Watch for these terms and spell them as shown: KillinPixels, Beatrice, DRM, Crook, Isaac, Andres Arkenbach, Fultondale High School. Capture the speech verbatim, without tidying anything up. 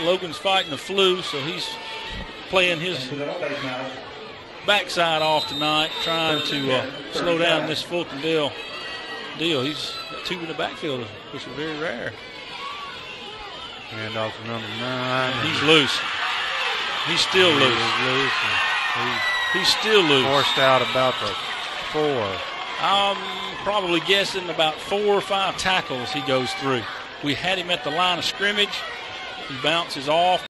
Logan's fighting the flu, so he's playing his backside off tonight, trying to uh, slow down this Fultondale deal. He's got two in the backfield, which is very rare. Hand off to number nine. He's loose. He's still loose. loose. He's, he's still loose. Forced out about the four. I'm probably guessing about four or five tackles he goes through. We had him at the line of scrimmage. He bounces off.